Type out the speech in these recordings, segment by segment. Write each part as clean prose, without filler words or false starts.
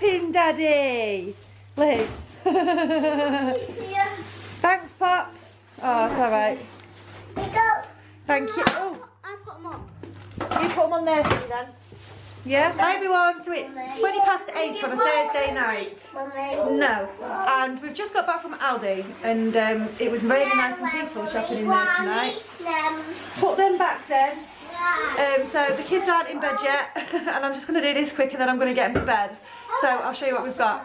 shopping, Daddy. Luke. Thanks, Pops. Oh, it's all right. Thank you. Oh. I put them on. You put them on there for me then. Yeah. Hi everyone. So it's 8:20 on a Thursday night. No. And we've just got back from Aldi, and it was really nice and peaceful shopping in there tonight. Put them back then. So the kids aren't in bed yet, and I'm just going to do this quick and then I'm going to get them to bed. So I'll show you what we've got.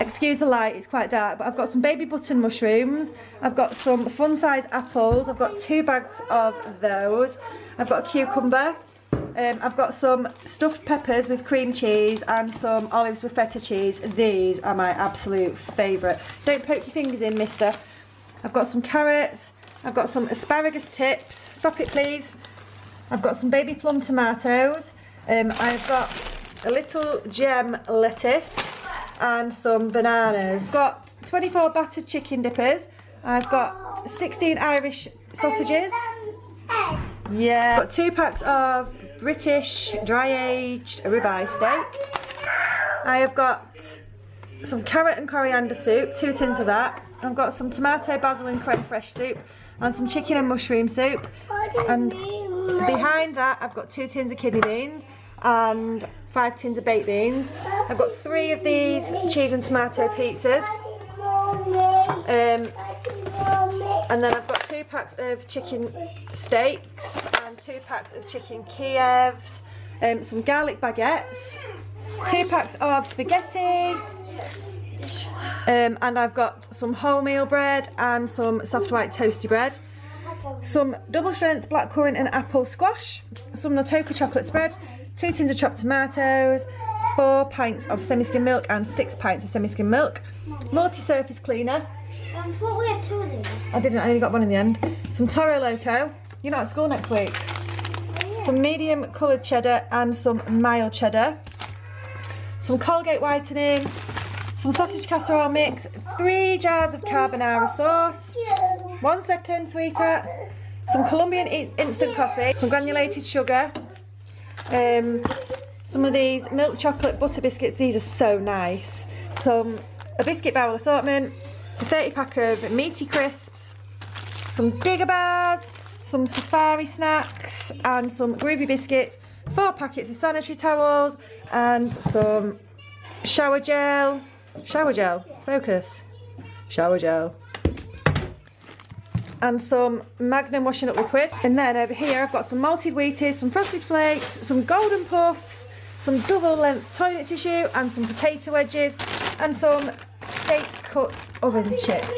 Excuse the light, it's quite dark, but I've got some baby button mushrooms, I've got some fun size apples, I've got 2 bags of those, I've got a cucumber, I've got some stuffed peppers with cream cheese and some olives with feta cheese. These are my absolute favourite. Don't poke your fingers in, mister. I've got some carrots, I've got some asparagus tips, socket please. I've got some baby plum tomatoes, I've got a little gem lettuce and some bananas. I've got 24 battered chicken dippers, I've got 16 Irish sausages, yeah, I've got 2 packs of British dry-aged ribeye steak. I have got some carrot and coriander soup, 2 tins of that. I've got some tomato, basil and creme fraiche soup and some chicken and mushroom soup, and behind that I've got 2 tins of kidney beans and 5 tins of baked beans. I've got 3 of these cheese and tomato pizzas, and then I've got 2 packs of chicken steaks and 2 packs of chicken Kievs, some garlic baguettes, 2 packs of spaghetti, and I've got some wholemeal bread and some soft white toasty bread, some double strength blackcurrant and apple squash, some Nutella chocolate spread, 2 tins of chopped tomatoes, 4 pints of semi-skim milk and 6 pints of semi-skim milk, multi-surface cleaner. I thought we had 2 of these. I didn't, I only got 1 in the end. Some Toro Loco, you're not at school next week. Some medium coloured cheddar and some mild cheddar, some Colgate whitening, some sausage casserole mix, 3 jars of carbonara sauce, 1 second sweetheart, some Colombian instant coffee, some granulated sugar, some of these milk chocolate butter biscuits, these are so nice, some a biscuit barrel assortment, a 30 pack of meaty crisps, some digger bars, some safari snacks and some groovy biscuits, 4 packets of sanitary towels and some shower gel, focus, shower gel, and some Magnum washing up liquid. And then over here I've got some malted Wheaties, some frosted flakes, some golden puffs, some double length toilet tissue and some potato wedges and some steak cut oven chips.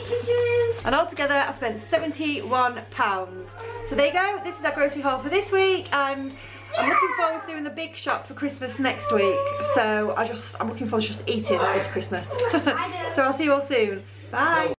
And altogether I spent £71. So there you go, this is our grocery haul for this week, and I'm looking forward to doing the big shop for Christmas next week. So I'm looking forward to just eating this Christmas. So I'll see you all soon. Bye.